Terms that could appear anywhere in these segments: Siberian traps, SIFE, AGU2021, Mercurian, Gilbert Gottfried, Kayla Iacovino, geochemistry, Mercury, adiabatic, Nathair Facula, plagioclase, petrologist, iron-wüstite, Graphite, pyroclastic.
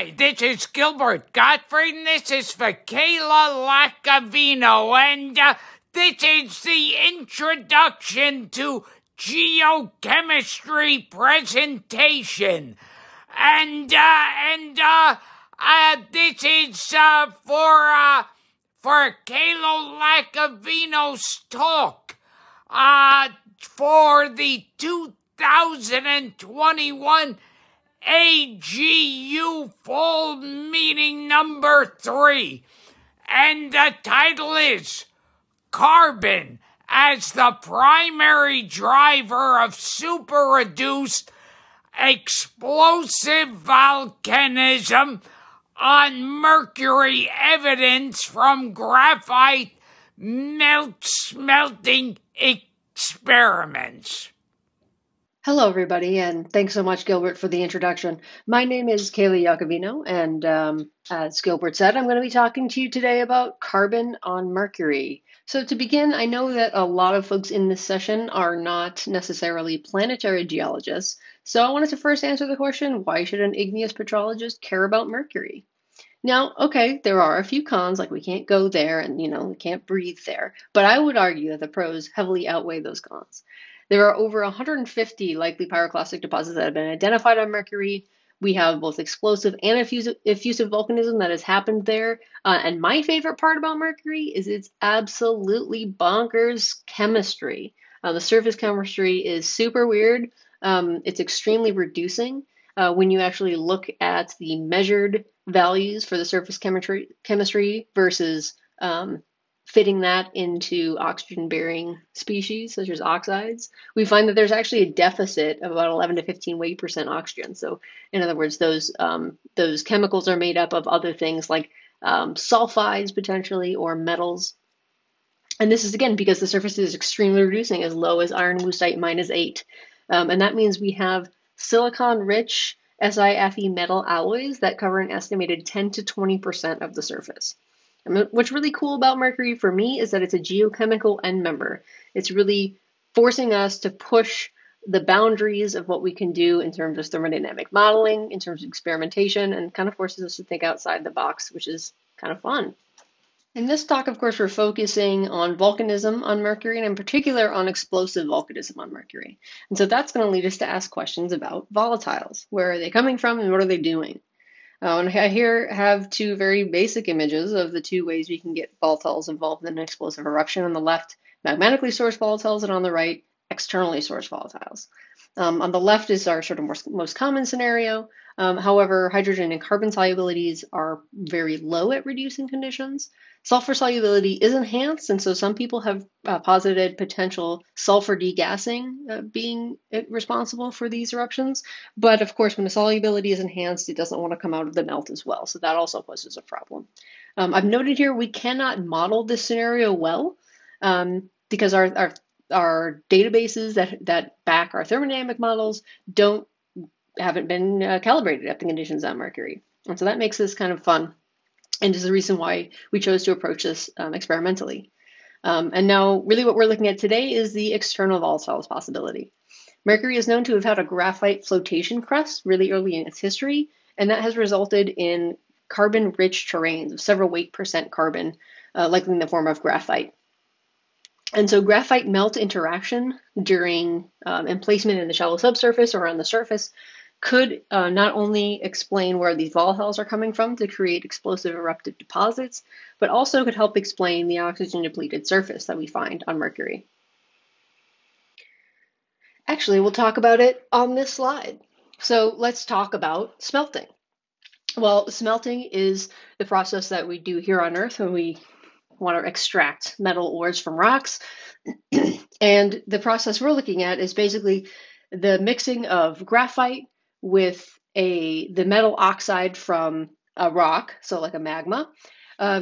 Hi, this is Gilbert Gottfried, and this is for Kayla Iacovino, and this is the introduction to geochemistry presentation, and this is for Kayla Iacovino's talk for the 2021. AGU Fall Meeting Number 3, and the title is Carbon as the Primary Driver of Super-Reduced Explosive Volcanism on Mercury, Evidence from Graphite Melting Experiments. Hello, everybody, and thanks so much, Gilbert, for the introduction. My name is Kayla Iacovino, and as Gilbert said, I'm going to be talking to you today about carbon on Mercury. So to begin, I know that a lot of folks in this session are not necessarily planetary geologists, so I wanted to first answer the question, why should an igneous petrologist care about Mercury? Now, okay, there are a few cons, like we can't go there and, you know, we can't breathe there, but I would argue that the pros heavily outweigh those cons. There are over 150 likely pyroclastic deposits that have been identified on Mercury. We have both explosive and effusive volcanism that has happened there. And my favorite part about Mercury is its absolutely bonkers chemistry. The surface chemistry is super weird. It's extremely reducing. When you actually look at the measured values for the surface chemistry versus fitting that into oxygen-bearing species, such as oxides, we find that there's actually a deficit of about 11 to 15 weight% oxygen. So in other words, those chemicals are made up of other things like sulfides, potentially, or metals. And this is, again, because the surface is extremely reducing, as low as iron-wüstite -8. And that means we have silicon-rich SIFE metal alloys that cover an estimated 10 to 20% of the surface. What's really cool about Mercury for me is that it's a geochemical end member. It's really forcing us to push the boundaries of what we can do in terms of thermodynamic modeling, in terms of experimentation, and kind of forces us to think outside the box, which is kind of fun. In this talk, of course, we're focusing on volcanism on Mercury, and in particular on explosive volcanism on Mercury. And so that's going to lead us to ask questions about volatiles. Where are they coming from and what are they doing? And I here have two very basic images of the two ways we can get volatiles involved in an explosive eruption. On the left, magmatically sourced volatiles, and on the right, externally sourced volatiles. On the left is our sort of most common scenario. However, hydrogen and carbon solubilities are very low at reducing conditions. Sulfur solubility is enhanced, and so some people have posited potential sulfur degassing being responsible for these eruptions. But of course, when the solubility is enhanced, it doesn't want to come out of the melt as well, so that also poses a problem. I've noted here we cannot model this scenario well because our databases that back our thermodynamic models haven't been calibrated at the conditions on Mercury. And so that makes this kind of fun, and is the reason why we chose to approach this experimentally. And now really what we're looking at today is the external volatiles possibility. Mercury is known to have had a graphite flotation crust really early in its history, and that has resulted in carbon-rich terrains of several weight% carbon, likely in the form of graphite. And so graphite melt interaction during emplacement in the shallow subsurface or on the surface could not only explain where these volatiles are coming from to create explosive eruptive deposits, but also could help explain the oxygen-depleted surface that we find on Mercury. Actually, we'll talk about it on this slide. So let's talk about smelting. Well, smelting is the process that we do here on Earth when we want to extract metal ores from rocks. And the process we're looking at is basically the mixing of graphite with the metal oxide from a rock, so like a magma,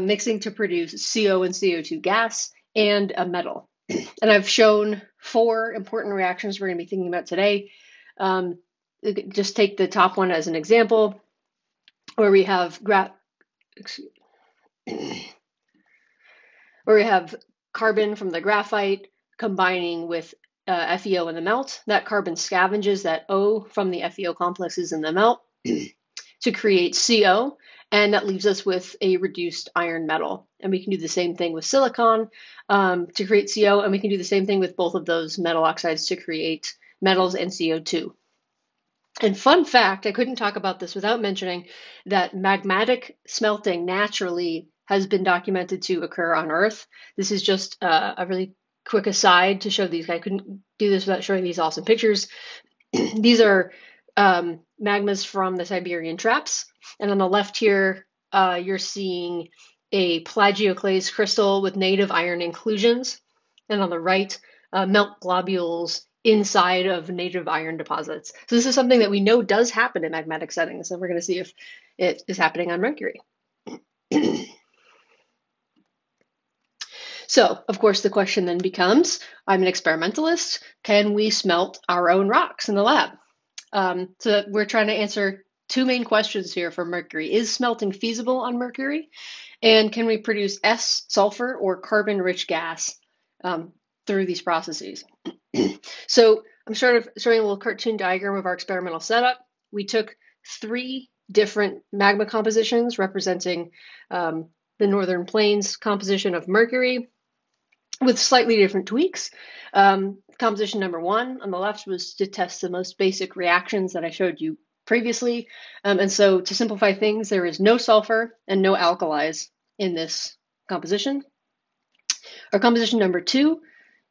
mixing to produce CO and CO2 gas and a metal. And I've shown four important reactions we're going to be thinking about today. Just take the top one as an example, where we have carbon from the graphite combining with FeO in the melt. That carbon scavenges that O from the FeO complexes in the melt, to create CO, and that leaves us with a reduced iron metal. And we can do the same thing with silicon to create CO, and we can do the same thing with both of those metal oxides to create metals and CO2. And fun fact, I couldn't talk about this without mentioning that magmatic smelting naturally has been documented to occur on Earth. This is just a really quick aside to show these. I couldn't do this without showing these awesome pictures. These are magmas from the Siberian traps. And on the left here, you're seeing a plagioclase crystal with native iron inclusions. And on the right, melt globules inside of native iron deposits. So this is something that we know does happen in magmatic settings, and we're going to see if it is happening on Mercury. So, of course, the question then becomes, I'm an experimentalist, can we smelt our own rocks in the lab? So we're trying to answer two main questions here for Mercury. Is smelting feasible on Mercury? And can we produce S sulfur or carbon-rich gas through these processes? So I'm sort of showing a little cartoon diagram of our experimental setup. We took three different magma compositions representing the Northern Plains composition of Mercury with slightly different tweaks. Composition number one on the left was to test the most basic reactions that I showed you previously. And so to simplify things, there is no sulfur and no alkalis in this composition. Our composition number two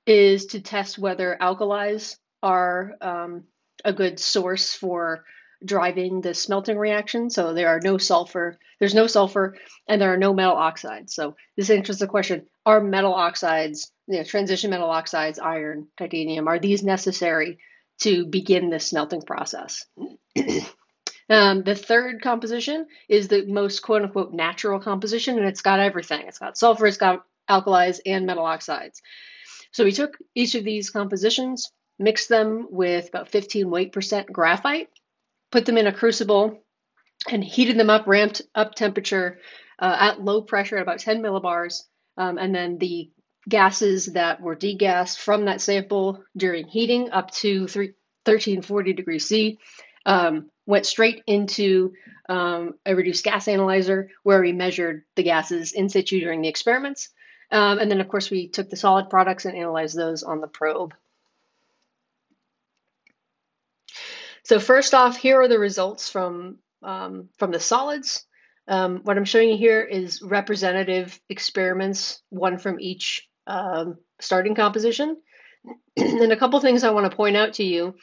is to test whether alkalis are a good source for driving the smelting reaction. So there's no sulfur and there are no metal oxides. So this answers the question, are metal oxides, transition metal oxides, iron, titanium, are these necessary to begin this smelting process? The third composition is the most quote unquote natural composition, and it's got everything. It's got sulfur, it's got alkalis and metal oxides. So we took each of these compositions, mixed them with about 15 weight% graphite, put them in a crucible, and heated them up, ramped up temperature at low pressure at about 10 millibars. And then the gases that were degassed from that sample during heating up to 1340 degrees C went straight into a reduced gas analyzer where we measured the gases in situ during the experiments. And then, of course, we took the solid products and analyzed those on the probe. So first off, here are the results from the solids. What I'm showing you here is representative experiments, one from each starting composition. And a couple things I want to point out to you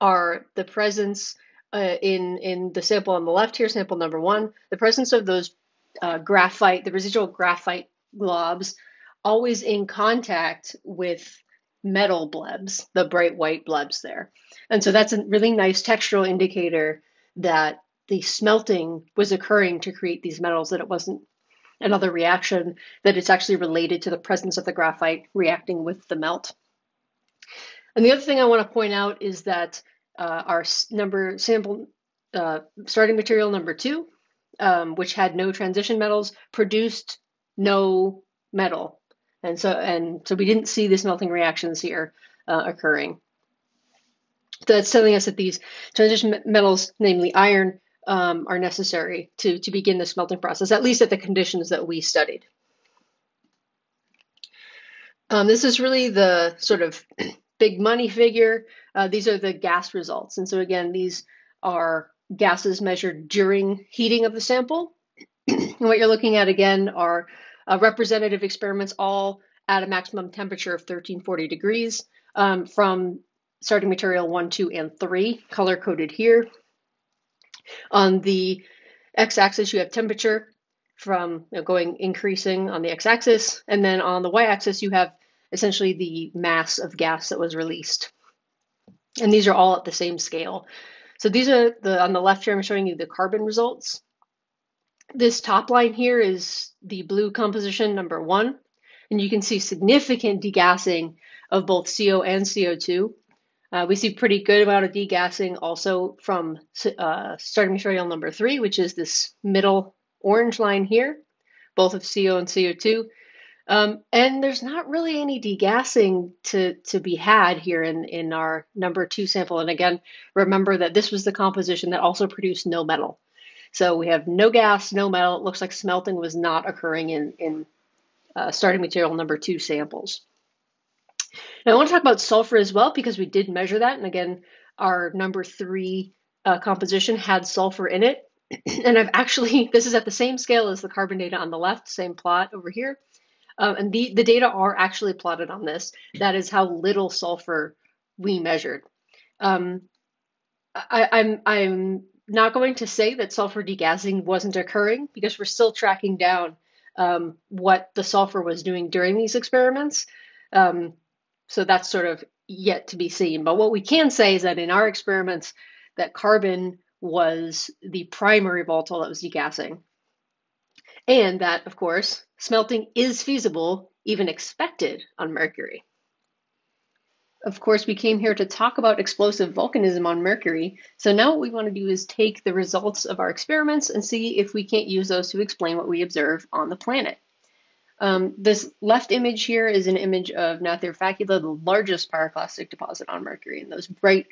are the presence in the sample on the left here, sample number one, the presence of those the residual graphite globs, always in contact with metal blebs, the bright white blebs there. And so that's a really nice textural indicator that the smelting was occurring to create these metals, that it wasn't another reaction, that it's actually related to the presence of the graphite reacting with the melt. And the other thing I want to point out is that our starting material number two, which had no transition metals, produced no metal. And so we didn't see the smelting reactions here occurring. So that's telling us that these transition metals, namely iron, are necessary to begin the smelting process, at least at the conditions that we studied. This is really the sort of big money figure. These are the gas results. And so again, these are gases measured during heating of the sample. And what you're looking at again are representative experiments, all at a maximum temperature of 1340 degrees from starting material 1, 2, and 3, color coded here. On the x-axis, you have temperature from increasing on the x-axis, and then on the y-axis, you have essentially the mass of gas that was released. And these are all at the same scale. So these are on the left here, I'm showing you the carbon results. This top line here is the blue composition number one, and you can see significant degassing of both CO and CO2. We see pretty good amount of degassing also from starting material number three, which is this middle orange line here, both of CO and CO2. And there's not really any degassing to be had here in our number two sample. And again, remember that this was the composition that also produced no metal. So we have no gas, no metal. It looks like smelting was not occurring in starting material number 2 samples. Now I want to talk about sulfur as well, because we did measure that. And again, our number 3 composition had sulfur in it. And I've actually, this is at the same scale as the carbon data on the left, same plot over here. And the data are actually plotted on this. That is how little sulfur we measured. I'm not going to say that sulfur degassing wasn't occurring, because we're still tracking down what the sulfur was doing during these experiments. So that's sort of yet to be seen. But what we can say is that in our experiments, that carbon was the primary volatile that was degassing. And that, of course, smelting is feasible, even expected, on Mercury. Of course, we came here to talk about explosive volcanism on Mercury. So now what we want to do is take the results of our experiments and see if we can't use those to explain what we observe on the planet. This left image here is an image of Nathair Facula, the largest pyroclastic deposit on Mercury. And those bright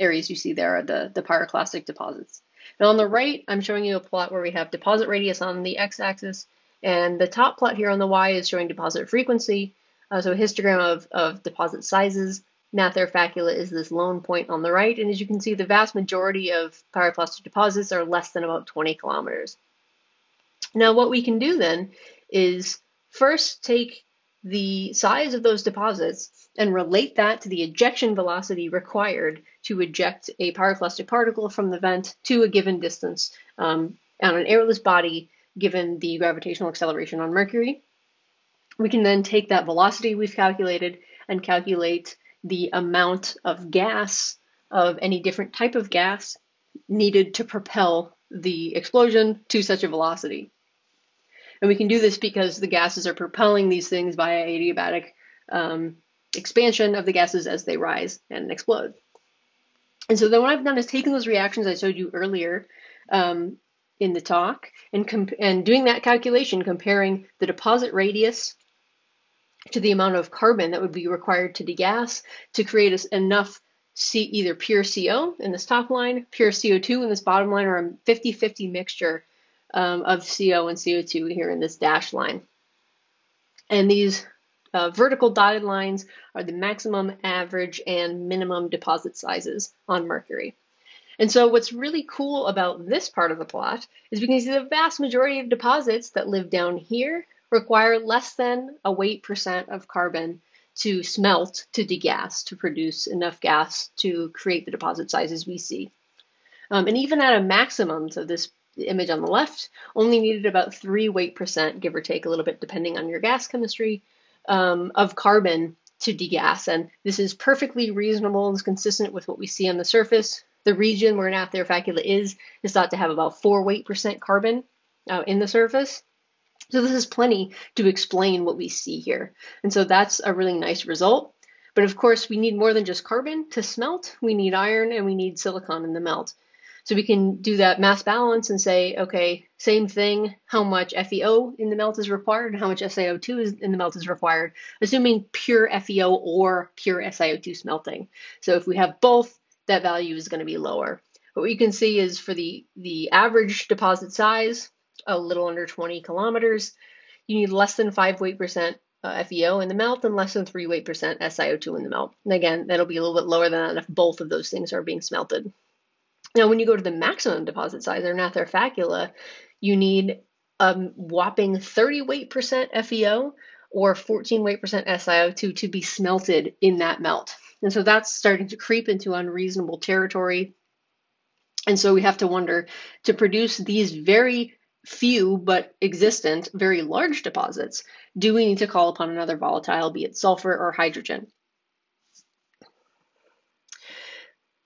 areas you see there are the pyroclastic deposits. Now on the right, I'm showing you a plot where we have deposit radius on the x-axis. And the top plot here on the y is showing deposit frequency. So a histogram of deposit sizes. Nathair Facula is this lone point on the right. And as you can see, the vast majority of pyroclastic deposits are less than about 20 kilometers. Now what we can do then is first take the size of those deposits and relate that to the ejection velocity required to eject a pyroclastic particle from the vent to a given distance on an airless body, given the gravitational acceleration on Mercury. We can then take that velocity we've calculated and calculate the amount of gas, of any different type of gas, needed to propel the explosion to such a velocity. And we can do this because the gases are propelling these things via adiabatic expansion of the gases as they rise and explode. And so then what I've done is taken those reactions I showed you earlier in the talk and doing that calculation, comparing the deposit radius to the amount of carbon that would be required to degas to create enough either pure CO in this top line, pure CO2 in this bottom line, or a 50-50 mixture of CO and CO2 here in this dashed line. And these vertical dotted lines are the maximum, average, and minimum deposit sizes on Mercury. And so what's really cool about this part of the plot is we can see the vast majority of deposits that live down here require less than a weight percent of carbon to smelt, to degas, to produce enough gas to create the deposit sizes we see. And even at a maximum, so this image on the left only needed about 3 weight percent, give or take a little bit depending on your gas chemistry, of carbon to degas. And this is perfectly reasonable and is consistent with what we see on the surface. The region where Nathair Facula is thought to have about 4 weight percent carbon in the surface. So this is plenty to explain what we see here. And so that's a really nice result. But of course, we need more than just carbon to smelt. We need iron and we need silicon in the melt. So we can do that mass balance and say, okay, same thing, how much FeO in the melt is required and how much SiO2 is in the melt is required, assuming pure FeO or pure SiO2 smelting. So if we have both, that value is going to be lower. What you can see is for the average deposit size, a little under 20 kilometers, you need less than 5 weight percent FeO in the melt and less than 3 weight percent SiO2 in the melt. And again, that'll be a little bit lower than that if both of those things are being smelted. Now, when you go to the maximum deposit size, or Nathair Facula, you need a whopping 30 weight percent FeO or 14 weight percent SiO2 to be smelted in that melt. And so that's starting to creep into unreasonable territory. And so we have to wonder, to produce these very few but existent, very large deposits, do we need to call upon another volatile, be it sulfur or hydrogen?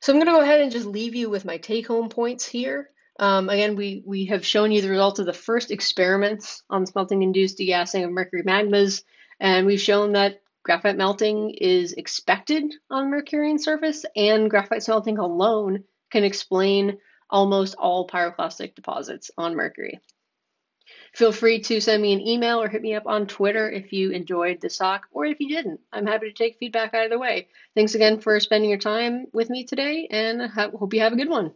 So I'm going to go ahead and just leave you with my take-home points here. Again, we have shown you the results of the first experiments on smelting-induced degassing of mercury magmas, and we've shown that graphite melting is expected on Mercurian surface, and graphite smelting alone can explain almost all pyroclastic deposits on Mercury. Feel free to send me an email or hit me up on Twitter if you enjoyed the talk or if you didn't. I'm happy to take feedback either way. Thanks again for spending your time with me today, and I hope you have a good one.